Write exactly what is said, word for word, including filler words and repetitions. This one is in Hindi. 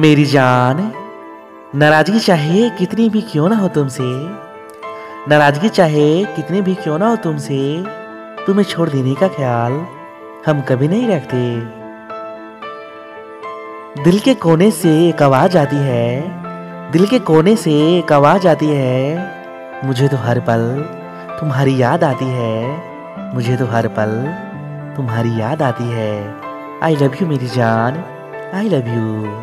मेरी जान, नाराजगी चाहे कितनी भी क्यों ना हो तुमसे, नाराजगी चाहे कितनी भी क्यों ना हो तुमसे, तुम्हें छोड़ देने का ख्याल हम कभी नहीं रखते। दिल के कोने से एक आवाज़ आती है, दिल के कोने से एक आवाज़ आती है, मुझे तो हर पल तुम्हारी याद आती है, मुझे तो हर पल तुम्हारी याद आती है। आई लव यू मेरी जान, आई लव यू।